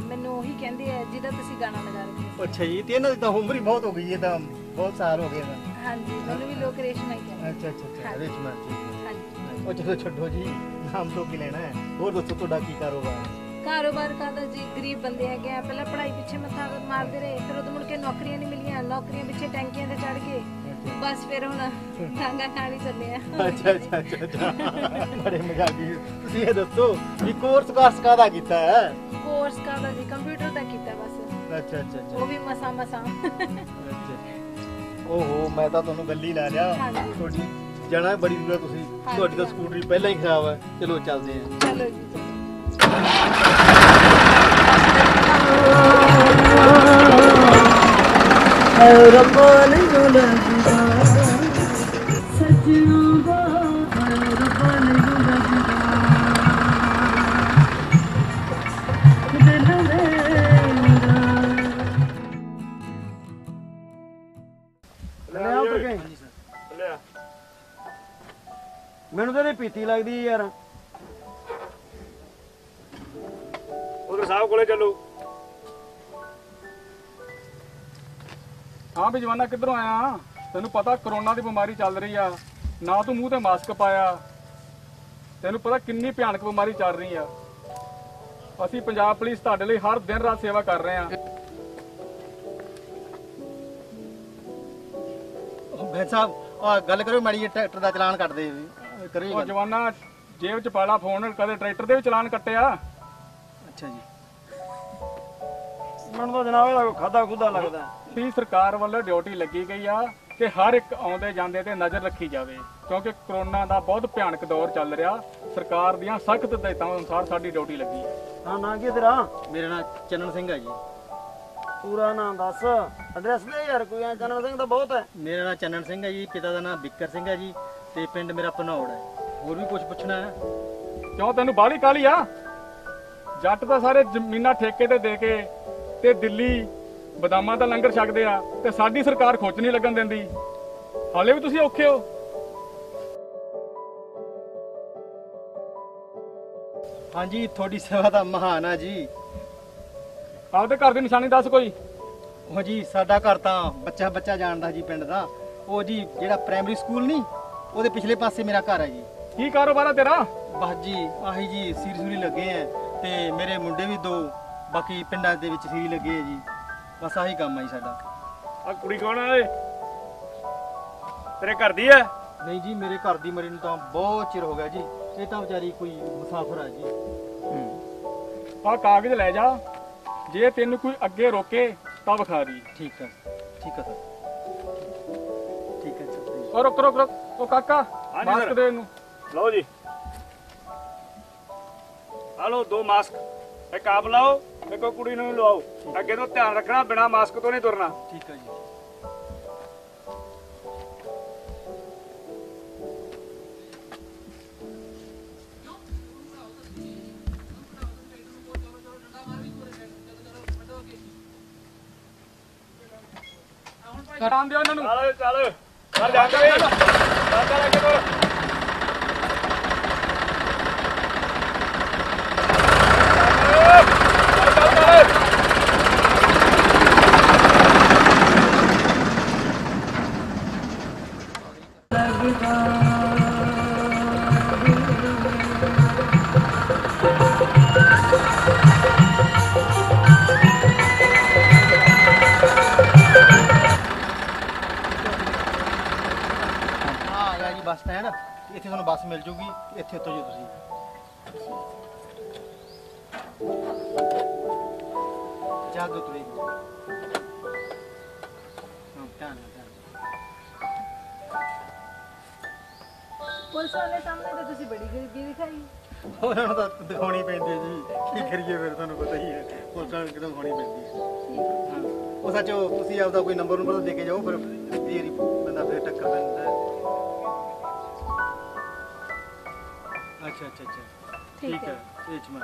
ਮੈਨੂੰ ਉਹੀ ਕਹਿੰਦੇ ਆ ਜਿਹਦਾ ਤੁਸੀਂ ਗਾਣਾ ਲਗਾ ਰਹੇ ਹੋ। ਅੱਛਾ ਜੀ। ਤੇ ਇਹਨਾਂ ਦੀ ਤਾਂ ਉਮਰ ਹੀ ਬਹੁਤ ਹੋ ਗਈ ਹੈ ਤਾਂ ਬਹੁਤ ਸਾਲ ਹੋ ਗਏ ਹਨ। ਹਾਂਜੀ ਮੈਨੂੰ ਵੀ ਲੋਕ ਰੇਸ਼ਮਾ ਹੀ ਕਹਿੰਦੇ। ਅੱਛਾ ਅੱਛਾ ਰੇਸ਼ਮਾ ਜੀ। ਹਾਂਜੀ ਉਹ ਚਲੋ ਛੱਡੋ ਜੀ ਨਾਮ ਤੋਂ ਕੀ ਲੈਣਾ ਹੈ। ਹੋਰ ਦੱਸੋ ਤੁਹਾਡਾ ਕੀ ਕਾਰੋਬਾਰ ਹੈ? ਕਾਰੋਬਾਰ ਕਰਦਾ ਜੀ ਗਰੀਬ ਬੰਦੇ ਹੈਗੇ ਆ। ਪਹਿਲਾਂ ਪੜ੍ਹਾਈ ਪਿੱਛੇ ਮੱਥਾ ਮਾਰਦੇ ਰਹੇ ਫਿਰ ਉਦੋਂ ਮੁੜ ਕੇ ਨੌਕਰੀਆਂ ਨਹੀਂ ਮਿਲੀਆਂ। ਨੌਕਰੀਆਂ ਪਿੱਛੇ ਟੈਂਕੀਆਂ ਤੇ ਚੜ ਕੇ बस फिर हुण टांगा खाणी चले आ। अच्छा अच्छा अच्छा बड़े मजा दी। तुसी ये दसो कि कोर्स कास कादा कीता है? कोर्स कादा जी कंप्यूटर दा कीता बस। अच्छा अच्छा वो भी मसा मसा। अच्छा ओहो मैं ता तन्नू गल्ली ला लिया। थोड़ी जाना बड़ी दूर तुसी थोड़ी दा स्कूटरी पहले ही खराब है। चलो चलदे हैं। चलो जी रब्बा ने जोला ਮੈਨੂੰ ਤਾਂ ਇਹ ਪੀਤੀ ਲੱਗਦੀ ਯਾਰ। ਉਹਦੇ ਸਾਹਿਬ ਕੋਲੇ ਚੱਲੋ। ਹਾਂ ਵੀ ਜਵਾਨਾ ਕਿੱਧਰੋਂ ਆਇਆ? ਤੈਨੂੰ ਪਤਾ ਕਰੋਨਾ ਦੀ ਬਿਮਾਰੀ ਚੱਲ ਰਹੀ ਆ ਨਾ ਤੂੰ ਮੂੰਹ ਤੇ ਮਾਸਕ ਪਾਇਆ। ਤੈਨੂੰ ਪਤਾ ਕਿੰਨੀ ਭਿਆਨਕ ਬਿਮਾਰੀ ਚੱਲ ਰਹੀ ਆ। ਅਸੀਂ ਪੰਜਾਬ ਪੁਲਿਸ ਤੁਹਾਡੇ ਲਈ ਹਰ ਦਿਨ ਰਾਤ ਸੇਵਾ ਕਰ ਰਹੇ ਆ। ਭੈਣ ਸਾਹਿਬ ਆ ਗੱਲ ਕਰੋ ਮਾੜੀ ਟਰੈਕਟਰ ਦਾ ਚਲਾਨ ਕੱਟ ਦੇ ਕਰੀ। ਉਹ ਜਵਾਨਾ ਜੇਬ ਚ ਪਾਲਾ ਫੋਨ ਕਦੇ ਟਰੈਕਟਰ ਦੇ ਵੀ ਚਲਾਨ ਕੱਟਿਆ। ਅੱਛਾ ਜੀ ਮੈਨੂੰ ਤਾਂ ਜਨਾਬ ਇਹਦਾ ਖਾਦਾ ਖੁਦਾ ਲੱਗਦਾ। ਵੀ ਸਰਕਾਰ ਵੱਲੋਂ ਡਿਊਟੀ ਲੱਗੀ ਗਈ ਆ ਕਿ ਹਰ ਇੱਕ ਆਉਂਦੇ ਜਾਂਦੇ ਤੇ ਨਜ਼ਰ ਰੱਖੀ ਜਾਵੇ ਕਿਉਂਕਿ ਕਰੋਨਾ ਦਾ ਬਹੁਤ ਭਿਆਨਕ ਦੌਰ ਚੱਲ ਰਿਹਾ। ਸਰਕਾਰ ਦੀਆਂ ਸਖਤ ਹਦਾਇਤਾਂ ਅਨੁਸਾਰ ਸਾਡੀ ਡਿਊਟੀ ਲੱਗੀ ਹੈ। ਹਾਂ ਨਾਂ ਕੀ ਤੇਰਾ? ਮੇਰਾ ਨਾਂ ਚੰਨਣ ਸਿੰਘ ਹੈ ਜੀ। ਪੂਰਾ ਨਾਂ ਦੱਸ ਐਡਰੈਸ ਦੇ ਯਾਰ ਕੋਈ। ਚੰਨਣ ਸਿੰਘ ਤਾਂ ਬਹੁਤ ਹੈ। ਮੇਰਾ ਨਾਂ ਚੰਨਣ ਸਿੰਘ ਹੈ ਜੀ। ਪਿਤਾ ਦਾ ਨਾਂ ਬਿੱਕਰ ਸਿੰਘ ਹੈ ਜੀ ਤੇ ਪਿੰਡ ਮੇਰਾ ਭਨੌੜ ਹੈ। ਹੋਰ ਵੀ ਕੁਝ ਪੁੱਛਣਾ ਹੈ? ਕਿਉਂ ਤੈਨੂੰ ਬਾਹਲੀ ਕਾਹਲੀ ਆ? ਜੱਟ ਤਾਂ ਸਾਰੇ ਜ਼ਮੀਨਾਂ ਠੇਕੇ ਤੇ ਦੇ ਕੇ ਤੇ ਦਿੱਲੀ ਬਦਾਮਾਂ ਦਾ ਲੰਗਰ ਛਕਦੇ ਆ ਤੇ ਸਾਡੀ ਸਰਕਾਰ ਖੋਚ ਨਹੀਂ ਲੱਗਣ ਦਿੰਦੀ। ਹਾਲੇ ਵੀ ਤੁਸੀਂ ਔਖੇ ਹੋ। ਹਾਂਜੀ ਤੁਹਾਡੀ ਸੇਵਾ ਦਾ ਮਹਾਨ ਆ ਜੀ। ਆਪਦੇ ਘਰ ਦੀ ਨਿਸ਼ਾਨੀ ਦੱਸ ਕੋਈ। ਉਹ ਜੀ ਸਾਡਾ ਘਰ ਤਾਂ ਬੱਚਾ ਬੱਚਾ ਜਾਣਦਾ ਜੀ ਪਿੰਡ ਦਾ। ਉਹ ਜੀ ਜਿਹੜਾ ਪ੍ਰਾਇਮਰੀ ਸਕੂਲ ਨਹੀਂ ਉਹਦੇ ਪਿਛਲੇ ਪਾਸੇ ਮੇਰਾ ਘਰ ਹੈ ਜੀ। ਕੀ ਕਾਰੋਬਾਰ ਆ ਤੇਰਾ? ਬਸ ਜੀ ਆਹੀ ਜੀ ਸੀਰੀ ਸੂਰੀ ਲੱਗੇ ਆ ਤੇ ਮੇਰੇ ਮੁੰਡੇ ਵੀ ਦੋ ਬਾਕੀ ਪਿੰਡਾਂ ਦੇ ਵਿੱਚ ਸੀਰੀ ਲੱਗੇ ਆ ਜੀ। ਬਸ ਆਹੀ ਕੰਮ ਆ ਜੀ ਸਾਡਾ। ਆ ਕੁੜੀ ਕੌਣ ਆ ਓਏ? ਤੇਰੇ ਘਰ ਦੀ ਹੈ? ਨਹੀਂ ਜੀ ਮੇਰੇ ਘਰ ਦੀ ਮਰੀ ਨੂੰ ਤਾਂ ਬਹੁਤ ਚਿਰ ਹੋ ਗਿਆ ਜੀ। ਇਹ ਤਾਂ ਵਿਚਾਰੀ ਕੋਈ ਮੁਸਾਫਰ ਆ ਜੀ। ਆਹ ਕਾਗਜ਼ ਲੈ ਜਾ ਜੇ ਤੈਨੂੰ ਕੋਈ ਅੱਗੇ ਰੋਕੇ ਤਾਂ ਵਿਖਾ ਦੀ। ਠੀਕ ਆ ਠੀਕ ਆ ਸਰ। और रुक रुक रुक ओ काका मास्क दे इनू। लो जी हेलो दो मास्क एक आप लाओ एक कुड़ी नू लवाओ। अगे तो ध्यान रखना बिना मास्क तो नहीं तुरना। ठीक है जी। कटान दियो इन्हां नू। चलो चलो ਆ ਜਾ ਕੇ ਆ ਜਾ ਕੇ ਕੋਲ। बस मिल जूगी इत्थे तो जी। तुसी जा दो तुरे पुलिस वाले सामने तो तुसी बड़ी गरीबी दिखाई। ਉਹਨਾਂ ਦਾ ਦਿਖਾਉਣੀ ਪੈਂਦੀ ਜੀ, ਕੀ ਕਰੀਏ ਫਿਰ, ਤੁਹਾਨੂੰ ਪਤਾ ਹੀ ਹੈ ਪੁਲਿਸ ਵਾਲੇ ਕਿਦਾਂ ਦਿਖਾਉਣੀ ਪੈਂਦੀ ਹੈ। ਉਹ ਸੱਚ ਤੁਸੀਂ ਆਪਦਾ ਕੋਈ ਨੰਬਰ ਨੰਬਰ ਦੇ ਕੇ ਜਾਓ, ਫਿਰ ਇਹ ਬੰਦਾ ਫਿਰ ਟੱਕਰ ਦਿੰਦਾ। अच्छा अच्छा अच्छा ठीक है। एच में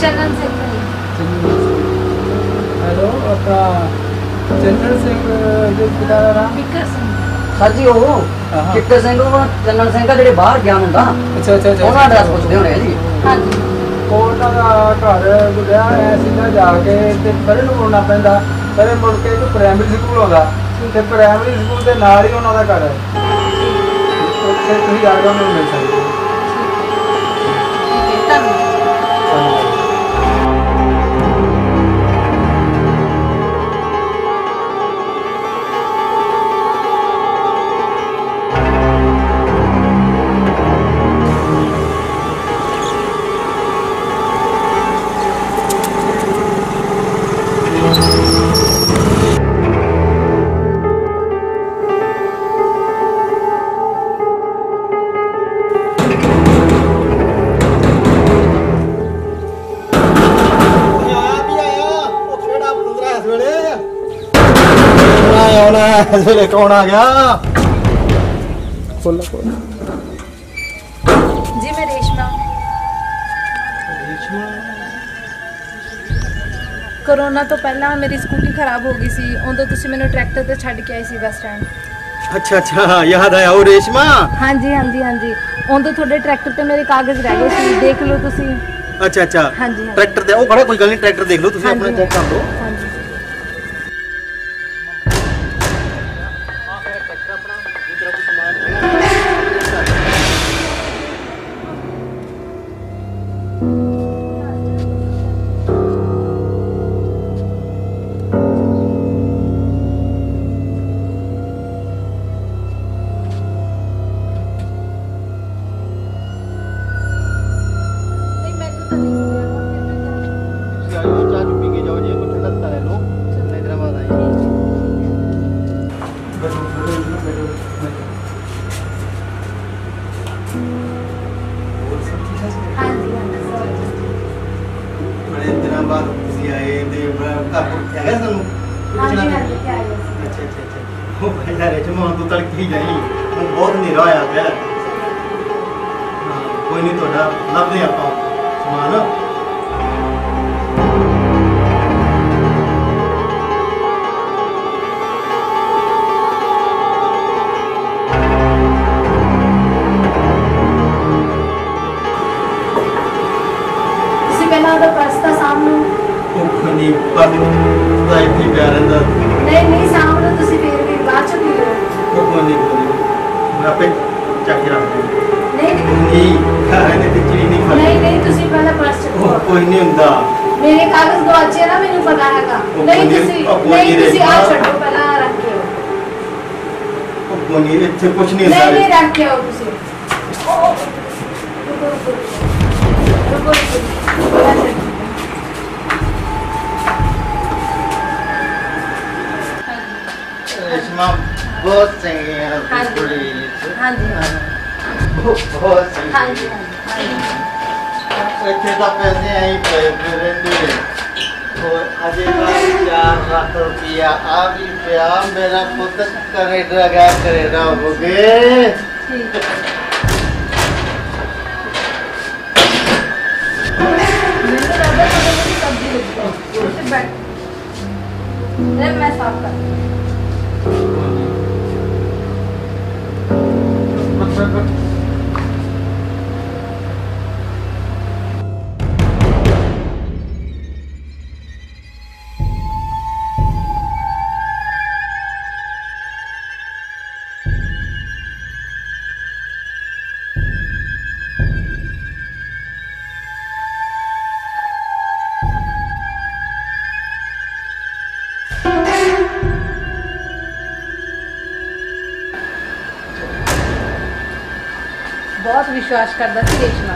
चंदन सिंह। हेलो, आपका चंदन सिंह जो पिता का नाम किकर सिंह सर जी। हो किकर सिंह वो चंदन सिंह का जेडे बाहर गया हुंदा। अच्छा अच्छा अच्छा, उहदा एड्रेस पुछदे होणे जी। हां जी, कोटा दा घर गुजरिया है, सीधा जाके ते परे नूं मुड़ना पैंदा। परे मुड़ के एक प्राइमरी स्कूल होंदा ते प्राइमरी स्कूल दे नाल ही उहनां दा घर है। उत्थे तुसीं आगे नूं मिल सकदे। कौन आ गया? खोला खोला जी, मैं रेशमा। रेशमा कोरोना तो पहला मेरी स्कूटी खराब हो गई सी, उदो तुसी मैनू ट्रैक्टर ते छड़ के आए सी बस स्टैंड। अच्छा अच्छा, याद आया ओ रेशमा। हां जी हां जी हां जी, उदो थोड़े ट्रैक्टर ते मेरे कागज रह गए सी, देख लो तुसी। अच्छा अच्छा, हां जी ट्रैक्टर ते ओ खड़ा, कोई गल नहीं, ट्रैक्टर देख लो तुसी अपने, चेक कर लो। हां जी, ट्रैक्टर अपना इधर को सामान है। विश्वास करता सी रेशमा।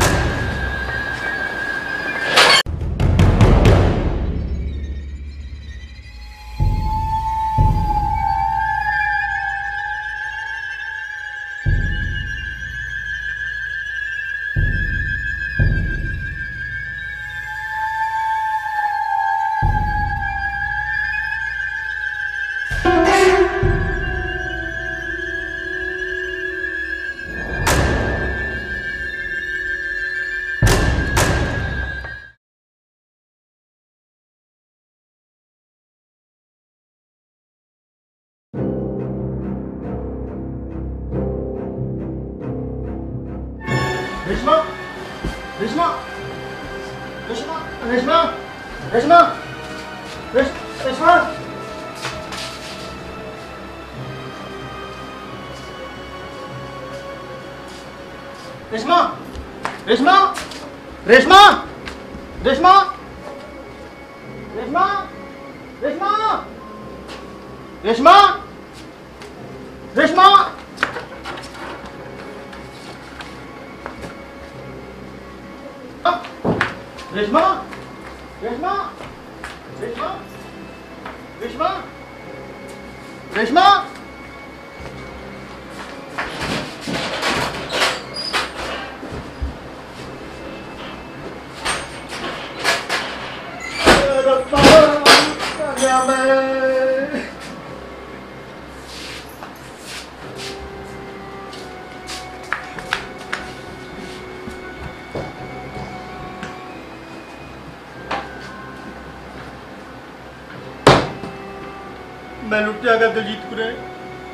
मैं लुटिया गया दलजीत कुरे,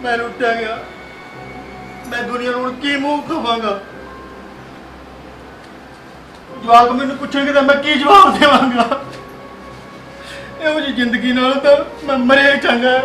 मैं लुटिया गया, मैं दुनिया नूं की मूंह दिखावांगा। जवाब मैनूं पुछणगे तां मैं की जवाब देवांगा। इहो जी जिंदगी नाल तां मैं मरिया ही चंगा।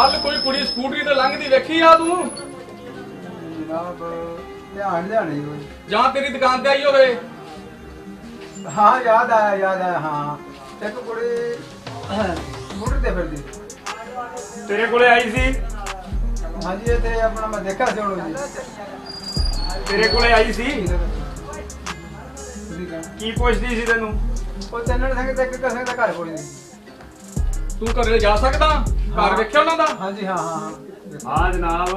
कल कोई कुड़ी स्कूटरी ते लंघदी वेखी आ तू? जनाब ध्यान लिया नहीं कोई। जां तेरी दुकान ते आई होवे? हां याद आया याद आया हां। एक कुड़ी स्कूटरी ते फिरदी तेरे कोले आई सी? हां जी ते अपना मैं देखा सी उनु जी। तेरे कोले आई सी? की पुछदी सी तैनू? ओ चंदन सिंह ते किका सिंह दा घर पुछदी। तू घरे जा सकदा? कार देखिया उन्हां दा? हां जी हां हां हां जनाब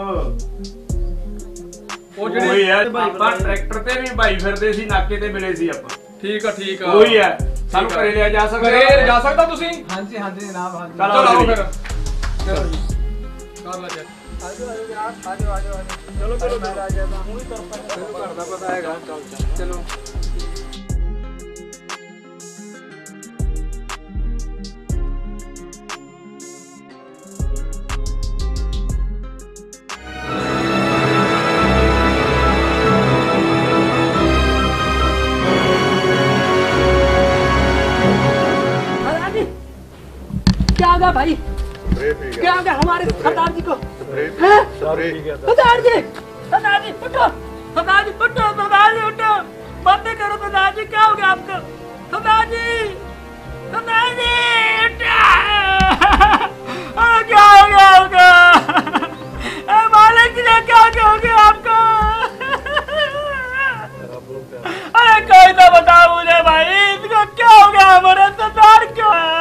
ओ जेडी है पापा ट्रैक्टर ते भी भाई फिरदे सी नाके ते मिले सी आपा। ठीक है ठीक है ओही है सानू घरे ले जा सकदा? घरे जा सकदा तुसी? हां जी हां जी जनाब हां जी। चलो आओ फिर चलो कार ला जा। आजो आजो जनाब आजो आजो चलो चलो मैं आ जाता हूं ही तरफ पर तेरे घर दा पता आएगा। चल चल चलो भाई क्या क्या हमारे सरदार जी को है सरदार जी सरदार जी उठो सरदार जी उठो सरदार जी उठो बातें करो सरदार जी क्या हो गया आपको सरदार जी सरदार जी उठो क्या हो गया आपको ए मालिक जी क्या क्या हो गया आपको अरे कोई तो बताओ मुझे भाई इसको क्या हो गया हमारे सरदार क्यों है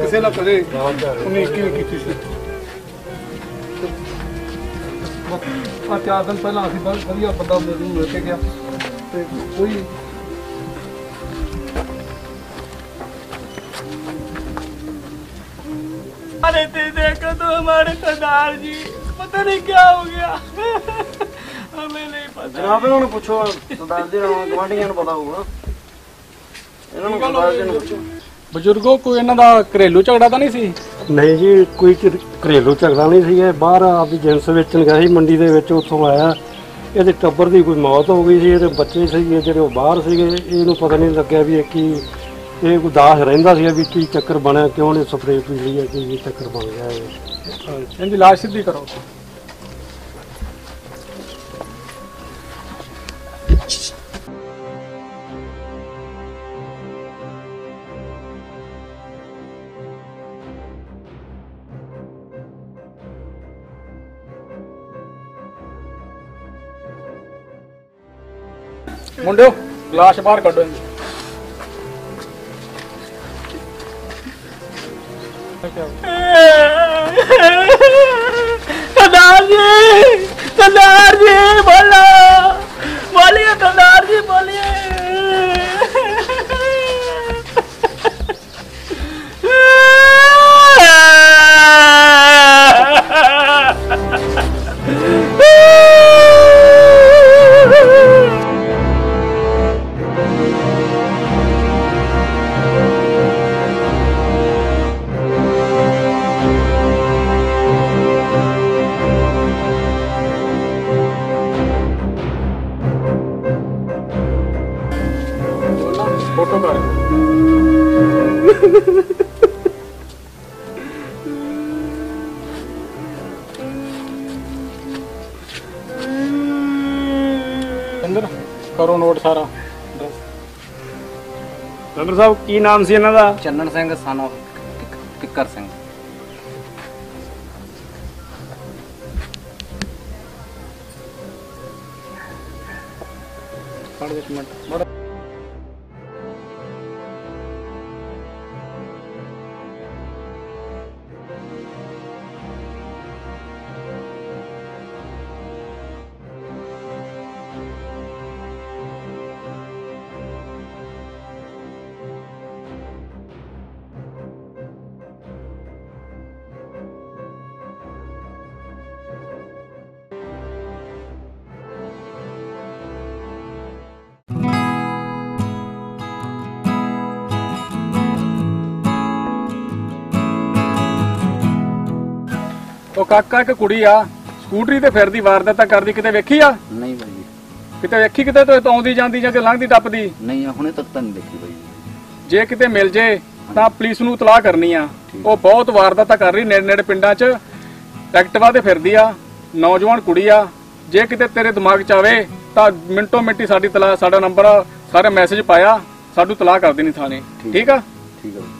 किसी ना करे उन्हें किल की थी। बस आ चार दिन पहला अभी बहुत बढ़िया बंदा मेरे मिल के गया तो कोई अरे देखो तो हमारे सरदार जी पता नहीं क्या हो गया हमें नहीं पता। जनाब इन्होंने पूछो सरदार जी गुआढ़ियां ने पता होगा इन्होंने सरदार जी ने पूछो। ਬਜ਼ੁਰਗੋ ਕੋਈ ਇਹਨਾਂ ਦਾ ਘਰੇਲੂ ਝਗੜਾ ਤਾਂ ਨਹੀਂ ਸੀ? ਨਹੀਂ ਜੀ ਕੋਈ ਘਰੇਲੂ ਝਗੜਾ ਨਹੀਂ ਸੀ। ਇਹ ਬਾਹਰ ਆਪਦੀ ਜਿੰਸ ਵੇਚਣ ਗਿਆ ਸੀ ਮੰਡੀ ਦੇ ਵਿੱਚ, ਉੱਥੋਂ ਆਇਆ ਇਹਦੇ ਟੱਬਰ ਦੀ ਕੋਈ ਮੌਤ ਹੋ ਗਈ ਸੀ, ਇਹਦੇ ਬੱਚੇ ਸੀਗੇ ਜਿਹੜੇ ਉਹ ਬਾਹਰ ਸੀਗੇ, ਇਹਨੂੰ ਪਤਾ ਨਹੀਂ ਲੱਗਿਆ ਵੀ ਇਹ ਕੀ ਇਹ ਕੋਈ ਦਾਸ ਰਹਿੰਦਾ ਸੀ ਵੀ ਕੀ ਚੱਕਰ ਬਣਿਆ, ਕਿਉਂ ਨੇ ਸਪਰੇਅ ਪੀ ਲਈ ਹੈ, ਕੀ ਚੱਕਰ ਬਣ ਗਿਆ ਇਹ। ਇਹਦੀ ਲਾਸ਼ ਸਿੱਧੀ ਕਰੋ। मुंडे लाश बाहर कटो। सरदार जी सरदार जी बोलो बोलिए सरदार जी बोलिए। करो नोट सारा। डॉक्टर साहब की नाम सी इन्हां दा? Chandan Singh son of Kikar Singh. ਉਹ ਕਾਕਾ ਇੱਕ ਕੁੜੀ ਆ ਸਕੂਟਰੀ ਤੇ ਫਿਰਦੀ, ਵਾਰਦਾਤਾਂ ਕਰਦੀ, ਕਿਤੇ ਵੇਖੀ ਆ? ਨਹੀਂ ਬਾਈ ਜੀ ਕਿਤੇ ਵੇਖੀ, ਕਿਤੇ ਤੋਂ ਆਉਂਦੀ ਜਾਂਦੀ ਜਾਂ ਕਿ ਲੰਘਦੀ ਟੱਪਦੀ ਨਹੀਂ ਆ, ਹੁਣੇ ਤੱਕ ਤਾਂ ਨਹੀਂ ਦੇਖੀ ਬਾਈ। ਜੇ ਕਿਤੇ ਮਿਲ ਜੇ ਤਾਂ ਪੁਲਿਸ ਨੂੰ ਇਤਲਾਹ ਕਰਨੀ ਆ। ਉਹ ਬਹੁਤ ਵਾਰਦਾਤਾਂ ਕਰ ਰਹੀ ਨੇੜੇ ਨੇੜੇ ਪਿੰਡਾਂ 'ਚ, ਐਕਟਿਵਾ ਤੇ ਫਿਰਦੀ ਆ, ਨੌਜਵਾਨ ਕੁੜੀ ਆ। ਜੇ ਕਿਤੇ ਤੇਰੇ ਦਿਮਾਗ 'ਚ ਆਵੇ ਤਾਂ ਮਿੰਟੋ ਮਿੰਟੀ ਸਾਡੀ ਤਲਾਹ, ਸਾਡਾ ਨੰਬਰ, ਸਾਰੇ ਮੈਸੇਜ ਪਾਇਆ, ਸਾਨੂੰ ਤਲਾਹ ਕਰ ਦੇਣੀ ਥਾਣੇ। ਠੀਕ ਆ ਠੀਕ ਆ।